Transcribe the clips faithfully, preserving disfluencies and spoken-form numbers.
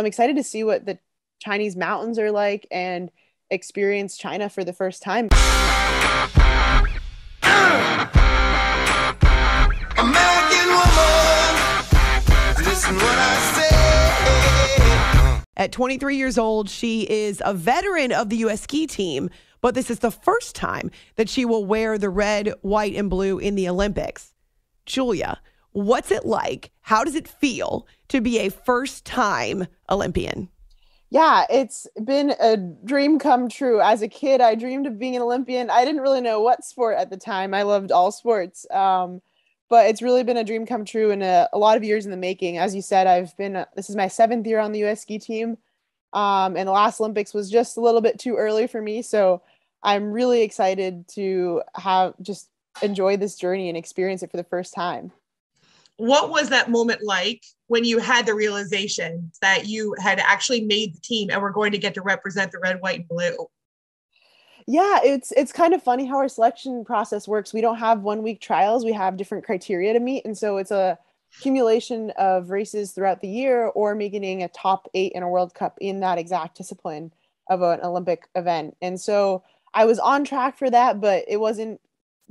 I'm excited to see what the Chinese mountains are like and experience China for the first time. American woman, listen what I say. At twenty-three years old, she is a veteran of the U S ski team, but this is the first time that she will wear the red, white, and blue in the Olympics. Julia, what's it like? How does it feel to be a first-time Olympian? Yeah, it's been a dream come true. As a kid, I dreamed of being an Olympian. I didn't really know what sport at the time. I loved all sports. Um, But it's really been a dream come true and a, a lot of years in the making. As you said, I've been, this is my seventh year on the U S ski team. Um, and the last Olympics was just a little bit too early for me. So I'm really excited to have just enjoy this journey and experience it for the first time. What was that moment like when you had the realization that you had actually made the team and were going to get to represent the red, white, and blue? Yeah, it's it's kind of funny how our selection process works. We don't have one week trials. We have different criteria to meet. And so it's a accumulation of races throughout the year or making a top eight in a World Cup in that exact discipline of an Olympic event. And so I was on track for that, but it wasn't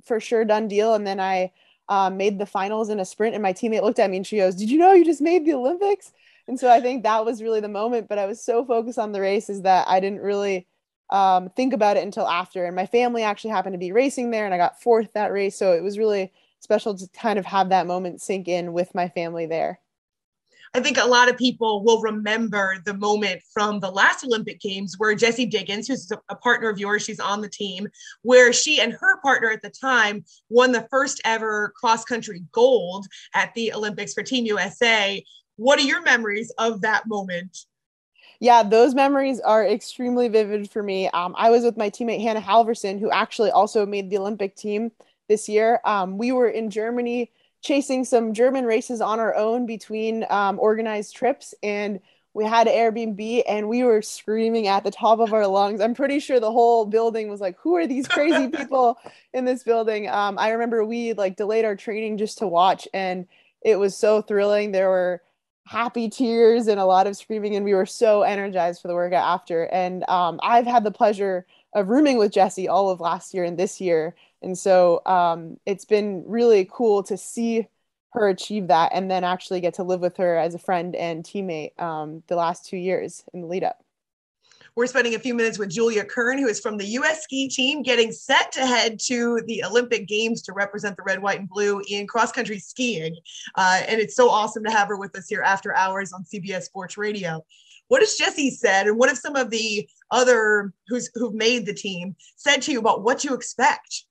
for sure done deal. And then I uh, made the finals in a sprint and my teammate looked at me and she goes, "Did you know you just made the Olympics?" And so I think that was really the moment, but I was so focused on the races that I didn't really Um, think about it until after. And my family actually happened to be racing there and I got fourth that race. So it was really special to kind of have that moment sink in with my family there. I think a lot of people will remember the moment from the last Olympic Games where Jessie Diggins, who's a partner of yours, she's on the team, where she and her partner at the time won the first ever cross-country gold at the Olympics for Team U S A. What are your memories of that moment? Yeah, those memories are extremely vivid for me. Um, I was with my teammate, Hannah Halverson, who actually also made the Olympic team this year. Um, we were in Germany chasing some German races on our own between um, organized trips, and we had an Airbnb, and we were screaming at the top of our lungs. I'm pretty sure the whole building was like, who are these crazy people in this building? Um, I remember we like delayed our training just to watch, and it was so thrilling. There were happy tears and a lot of screaming, and we were so energized for the workout after. And um, I've had the pleasure of rooming with Jessie all of last year and this year. And so um, it's been really cool to see her achieve that and then actually get to live with her as a friend and teammate um, the last two years in the lead up. We're spending a few minutes with Julia Kern, who is from the U S ski team, getting set to head to the Olympic Games to represent the red, white, and blue in cross-country skiing. Uh, and it's so awesome to have her with us here after hours on C B S Sports Radio. What has Jessie said, and what have some of the other who's, who've made the team said to you about what you expect?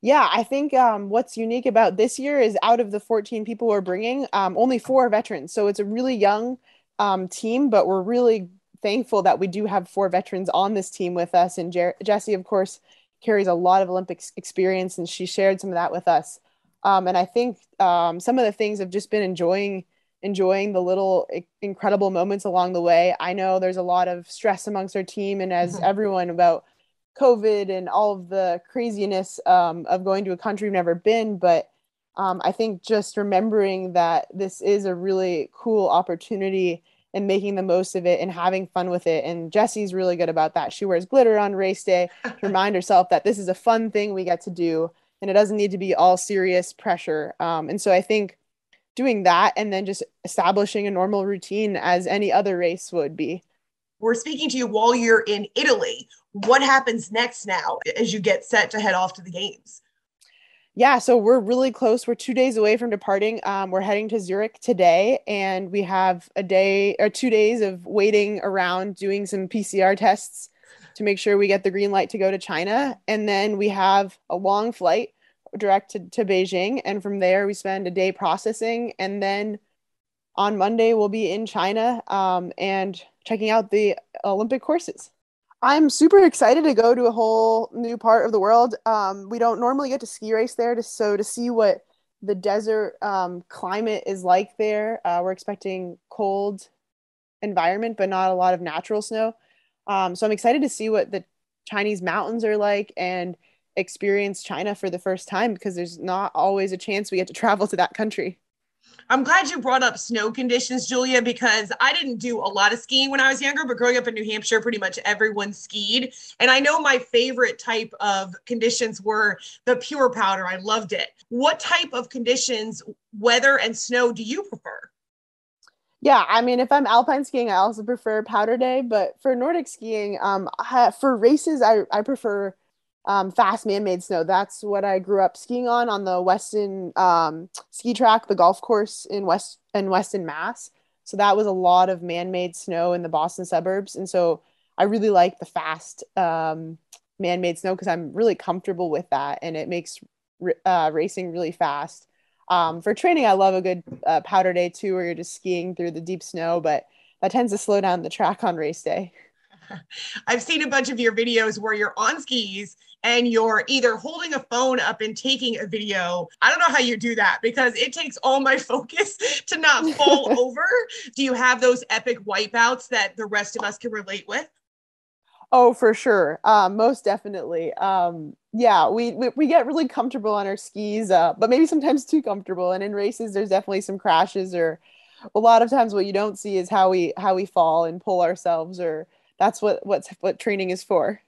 Yeah, I think um, what's unique about this year is out of the fourteen people we're bringing, um, only four are veterans. So it's a really young um, team, but we're really thankful that we do have four veterans on this team with us. And Jer- Jessie, of course, carries a lot of Olympic experience, and she shared some of that with us. Um, and I think um, some of the things have just been enjoying, enjoying the little I- incredible moments along the way. I know there's a lot of stress amongst our team and as mm-hmm. everyone about COVID and all of the craziness um, of going to a country we've never been. But um, I think just remembering that this is a really cool opportunity and making the most of it and having fun with it. And Jessie's really good about that. She wears glitter on race day to remind herself that this is a fun thing we get to do and it doesn't need to be all serious pressure. Um, and so I think doing that and then just establishing a normal routine as any other race would be. We're speaking to you while you're in Italy. What happens next now as you get set to head off to the games? Yeah, so we're really close. We're two days away from departing. Um, we're heading to Zurich today, and we have a day or two days of waiting around doing some P C R tests to make sure we get the green light to go to China. And then we have a long flight direct to, to Beijing. And from there, we spend a day processing. And then on Monday, we'll be in China um, and checking out the Olympic courses. I'm super excited to go to a whole new part of the world. Um, we don't normally get to ski race there, to, so to see what the desert um, climate is like there. Uh, we're expecting cold environment, but not a lot of natural snow. Um, so I'm excited to see what the Chinese mountains are like and experience China for the first time because there's not always a chance we get to travel to that country. I'm glad you brought up snow conditions, Julia, because I didn't do a lot of skiing when I was younger, but growing up in New Hampshire, pretty much everyone skied. And I know my favorite type of conditions were the pure powder. I loved it. What type of conditions, weather and snow, do you prefer? Yeah, I mean, if I'm alpine skiing, I also prefer powder day. But for Nordic skiing, um, for races, I, I prefer um, fast man-made snow. That's what I grew up skiing on, on the Weston um, ski track, the golf course in West in Weston, Mass. So that was a lot of man-made snow in the Boston suburbs. And so I really like the fast um, man-made snow because I'm really comfortable with that. And it makes uh, racing really fast. Um, for training, I love a good uh, powder day too, where you're just skiing through the deep snow, but that tends to slow down the track on race day. I've seen a bunch of your videos where you're on skis and you're either holding a phone up and taking a video. I don't know how you do that because it takes all my focus to not fall over. Do you have those epic wipeouts that the rest of us can relate with? Oh, for sure. Uh, most definitely. Um, yeah, we, we we get really comfortable on our skis, uh, but maybe sometimes too comfortable. And in races, there's definitely some crashes, or a lot of times what you don't see is how we how we fall and pull ourselves, or that's what what's, what training is for.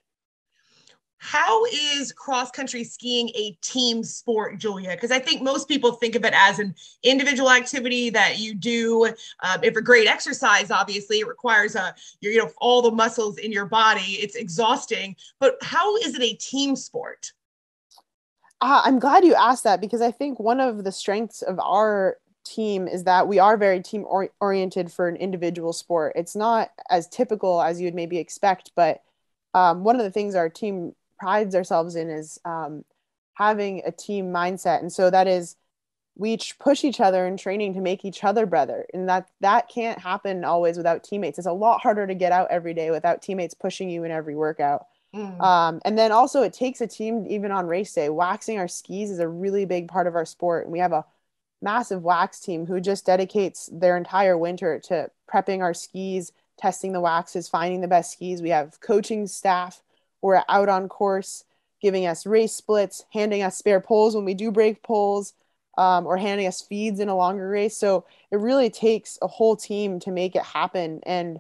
How is cross-country skiing a team sport, Julia? Because I think most people think of it as an individual activity that you do. Um, if a great exercise, obviously, it requires a, you know, all the muscles in your body. It's exhausting. But how is it a team sport? Uh, I'm glad you asked that, because I think one of the strengths of our team is that we are very team or- oriented for an individual sport. It's not as typical as you'd maybe expect, but um, one of the things our team prides ourselves in is um, having a team mindset. And so that is, we each push each other in training to make each other better. And that, that can't happen always without teammates. It's a lot harder to get out every day without teammates pushing you in every workout. Mm. Um, and then also it takes a team, even on race day. Waxing our skis is a really big part of our sport. And we have a massive wax team who just dedicates their entire winter to prepping our skis, testing the waxes, finding the best skis. We have coaching staff who are out on course, giving us race splits, handing us spare poles when we do break poles, um, or handing us feeds in a longer race. So it really takes a whole team to make it happen. And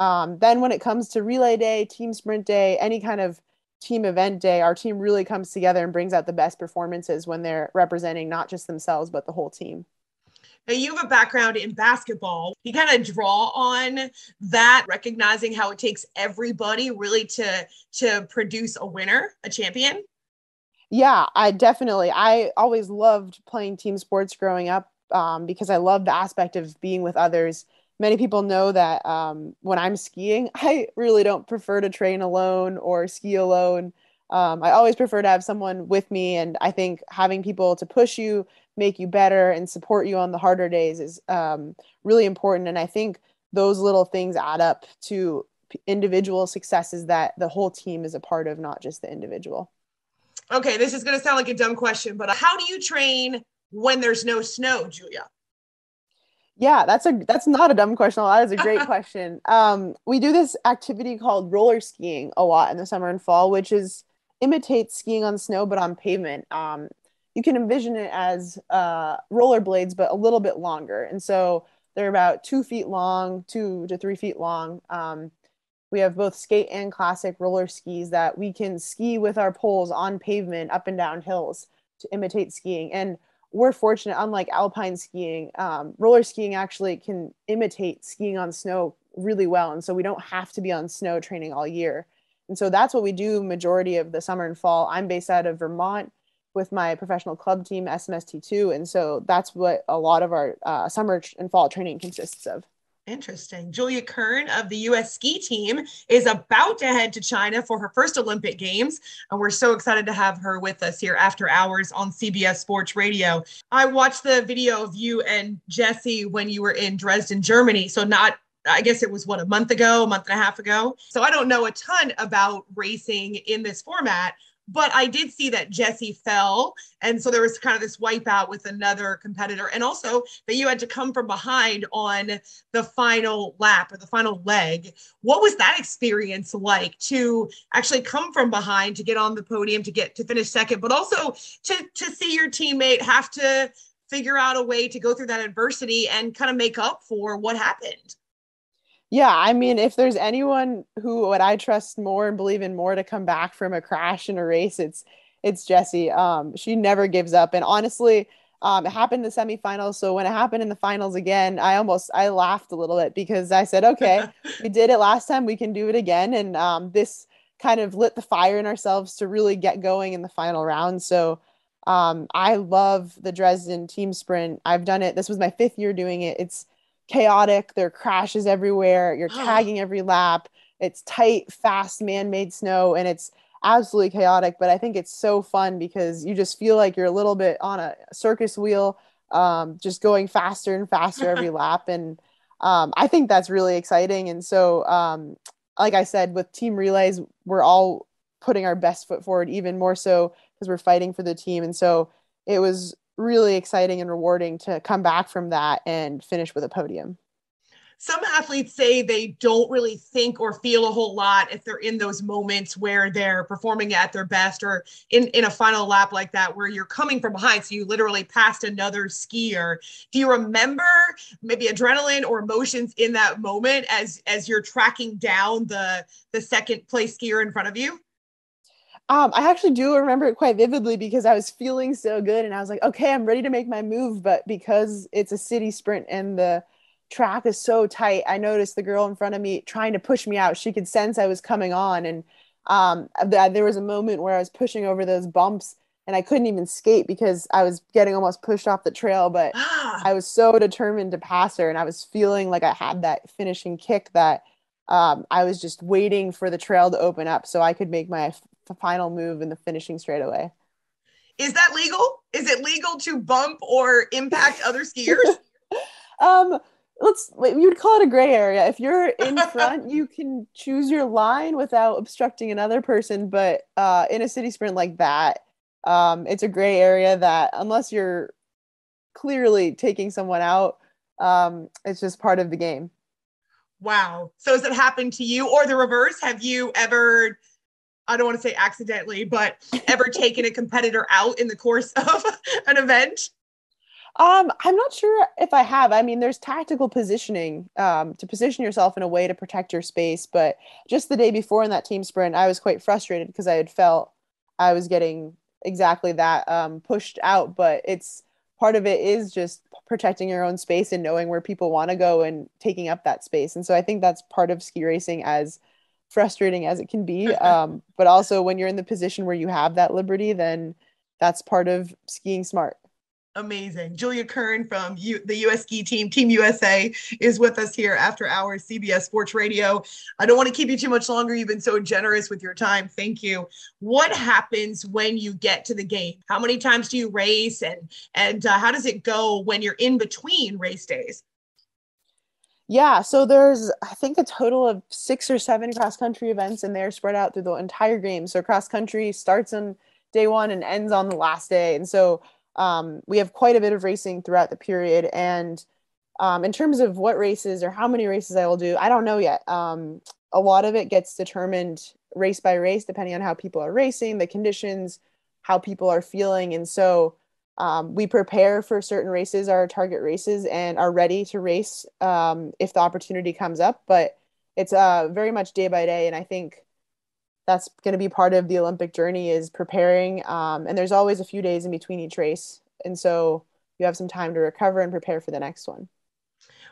um, then when it comes to relay day, team sprint day, any kind of team event day, our team really comes together and brings out the best performances when they're representing not just themselves, but the whole team. Now, you have a background in basketball. You kind of draw on that, recognizing how it takes everybody really to to produce a winner, a champion. Yeah, I definitely. I always loved playing team sports growing up um, because I love the aspect of being with others. Many people know that um, when I'm skiing, I really don't prefer to train alone or ski alone. Um, I always prefer to have someone with me. And I think having people to push you, make you better, and support you on the harder days is um, really important. And I think those little things add up to individual successes that the whole team is a part of, not just the individual. Okay, this is going to sound like a dumb question, but how do you train when there's no snow, Julia? Yeah, that's a that's not a dumb question. That is a great question. Um, we do this activity called roller skiing a lot in the summer and fall, which is imitates skiing on snow, but on pavement. Um, you can envision it as uh, rollerblades, but a little bit longer. And so they're about two feet long, two to three feet long. Um, we have both skate and classic roller skis that we can ski with our poles on pavement up and down hills to imitate skiing. And we're fortunate, unlike alpine skiing, um, roller skiing actually can imitate skiing on snow really well. And so we don't have to be on snow training all year. And so that's what we do majority of the summer and fall. I'm based out of Vermont with my professional club team, S M S T two. And so that's what a lot of our uh, summer and fall training consists of. Interesting. Julia Kern of the U S ski team is about to head to China for her first Olympic Games. And we're so excited to have her with us here after hours on C B S Sports Radio. I watched the video of you and Jessie when you were in Dresden, Germany. So not, I guess it was what, a month ago, a month and a half ago. So I don't know a ton about racing in this format, but I did see that Jessie fell. And so there was kind of this wipeout with another competitor. And also that you had to come from behind on the final lap or the final leg. What was that experience like to actually come from behind, to get on the podium, to get to finish second, but also to, to see your teammate have to figure out a way to go through that adversity and kind of make up for what happened. Yeah. I mean, if there's anyone who would I trust more and believe in more to come back from a crash in a race, it's, it's Jessie. Um, she never gives up. And honestly, um, it happened in the semifinals. So when it happened in the finals again, I almost, I laughed a little bit because I said, okay, we did it last time. We can do it again. And um, this kind of lit the fire in ourselves to really get going in the final round. So um, I love the Dresden team sprint. I've done it. This was my fifth year doing it. It's chaotic. There are crashes everywhere. You're tagging every lap. It's tight, fast, man-made snow, and it's absolutely chaotic. But I think it's so fun because you just feel like you're a little bit on a circus wheel, um, just going faster and faster every lap. And um, I think that's really exciting. And so, um, like I said, with team relays, we're all putting our best foot forward even more so because we're fighting for the team. And so it was really exciting and rewarding to come back from that and finish with a podium. Some athletes say they don't really think or feel a whole lot if they're in those moments where they're performing at their best, or in, in a final lap like that, where you're coming from behind. So you literally passed another skier. Do you remember maybe adrenaline or emotions in that moment as, as you're tracking down the, the second place skier in front of you? Um, I actually do remember it quite vividly because I was feeling so good and I was like, okay, I'm ready to make my move. But because it's a city sprint and the track is so tight, I noticed the girl in front of me trying to push me out. She could sense I was coming on. And um, th- there was a moment where I was pushing over those bumps and I couldn't even skate because I was getting almost pushed off the trail, but I was so determined to pass her. And I was feeling like I had that finishing kick that um, I was just waiting for the trail to open up so I could make my f- the final move in the finishing straightaway. Is that legal? Is it legal to bump or impact other skiers? um, let's you'd call it a gray area. If you're in front, you can choose your line without obstructing another person. But uh, in a city sprint like that, um, it's a gray area that unless you're clearly taking someone out, um, it's just part of the game. Wow. So has it happened to you, or the reverse? Have you ever, I don't want to say accidentally, but ever taken a competitor out in the course of an event? Um, I'm not sure if I have. I mean, there's tactical positioning um, to position yourself in a way to protect your space. But just the day before in that team sprint, I was quite frustrated because I had felt I was getting exactly that um, pushed out. But it's part of it is just protecting your own space and knowing where people want to go and taking up that space. And so I think that's part of ski racing, as frustrating as it can be, um, but also when you're in the position where you have that liberty, then that's part of skiing smart. Amazing. Julia Kern from U- the U S Ski Team, Team U S A, is with us here after hours, C B S Sports Radio. I don't want to keep you too much longer. You've been so generous with your time. Thank you. What happens when you get to the game? How many times do you race, and and uh, how does it go when you're in between race days? Yeah, so there's, I think, a total of six or seven cross-country events, and they're spread out through the entire game. So cross-country starts on day one and ends on the last day. And so um, we have quite a bit of racing throughout the period. And um, in terms of what races or how many races I will do, I don't know yet. Um, a lot of it gets determined race by race, depending on how people are racing, the conditions, how people are feeling. And so Um, we prepare for certain races, our target races, and are ready to race um, if the opportunity comes up. But it's uh, very much day by day. And I think that's going to be part of the Olympic journey, is preparing. Um, and there's always a few days in between each race. And so you have some time to recover and prepare for the next one.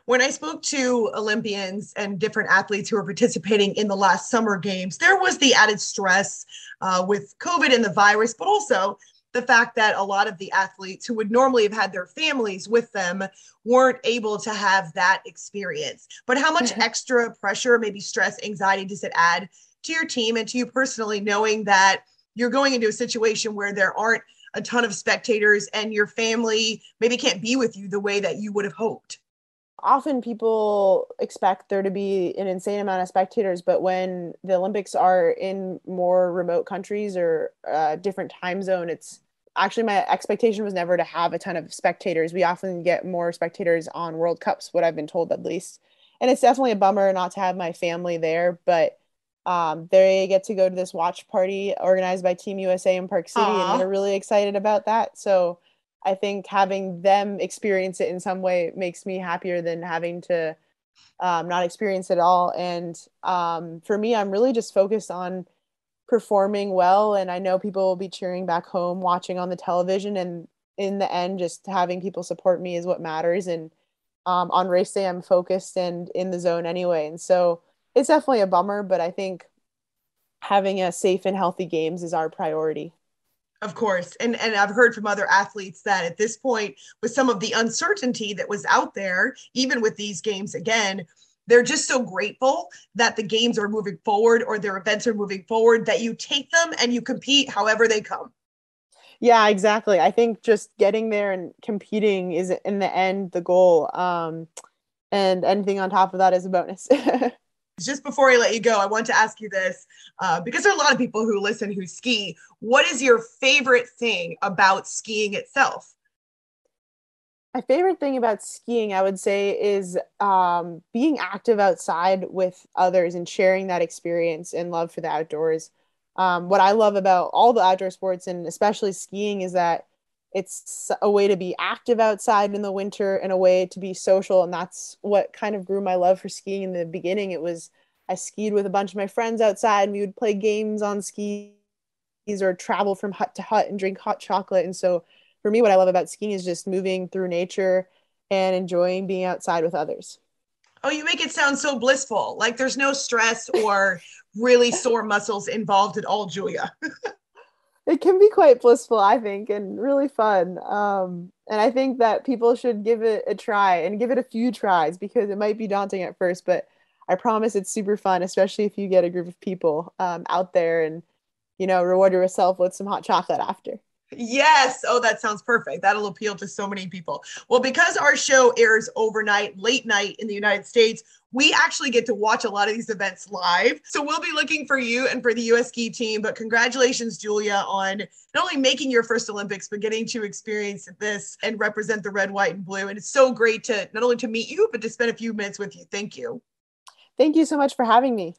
When I spoke to Olympians and different athletes who were participating in the last summer games, there was the added stress uh, with COVID and the virus, but also the fact that a lot of the athletes who would normally have had their families with them weren't able to have that experience. But how much extra pressure, maybe stress, anxiety, does it add to your team and to you personally, knowing that you're going into a situation where there aren't a ton of spectators and your family maybe can't be with you the way that you would have hoped? Often people expect there to be an insane amount of spectators, but when the Olympics are in more remote countries or uh, different time zone, it's actually, my expectation was never to have a ton of spectators. We often get more spectators on World Cups, what I've been told, at least. And it's definitely a bummer not to have my family there, but um, they get to go to this watch party organized by Team U S A in Park City. Aww. And they're really excited about that. So I think having them experience it in some way makes me happier than having to um, not experience it all. And um, for me, I'm really just focused on performing well. And I know people will be cheering back home, watching on the television. And in the end, just having people support me is what matters. And um, on race day, I'm focused and in the zone anyway. And so it's definitely a bummer, but I think having a safe and healthy games is our priority. Of course. And and I've heard from other athletes that at this point, with some of the uncertainty that was out there, even with these games, again, they're just so grateful that the games are moving forward or their events are moving forward, that you take them and you compete however they come. Yeah, exactly. I think just getting there and competing is in the end the goal. Um, and anything on top of that is a bonus. Just before I let you go, I want to ask you this, uh, because there are a lot of people who listen who ski. What is your favorite thing about skiing itself? My favorite thing about skiing, I would say, is um, being active outside with others and sharing that experience and love for the outdoors. Um, what I love about all the outdoor sports, and especially skiing, is that it's a way to be active outside in the winter and a way to be social. And that's what kind of grew my love for skiing in the beginning. It was, I skied with a bunch of my friends outside and we would play games on skis or travel from hut to hut and drink hot chocolate. And so for me, what I love about skiing is just moving through nature and enjoying being outside with others. Oh, you make it sound so blissful. Like there's no stress or really sore muscles involved at all, Julia. It can be quite blissful, I think, and really fun. Um, and I think that people should give it a try and give it a few tries, because it might be daunting at first, but I promise it's super fun, especially if you get a group of people um, out there and, you know, reward yourself with some hot chocolate after. Yes. Oh, that sounds perfect. That'll appeal to so many people. Well, because our show airs overnight, late night in the United States, we actually get to watch a lot of these events live. So we'll be looking for you and for the U S Ski Team. But congratulations, Julia, on not only making your first Olympics, but getting to experience this and represent the red, white, and blue. And it's so great to not only to meet you, but to spend a few minutes with you. Thank you. Thank you so much for having me.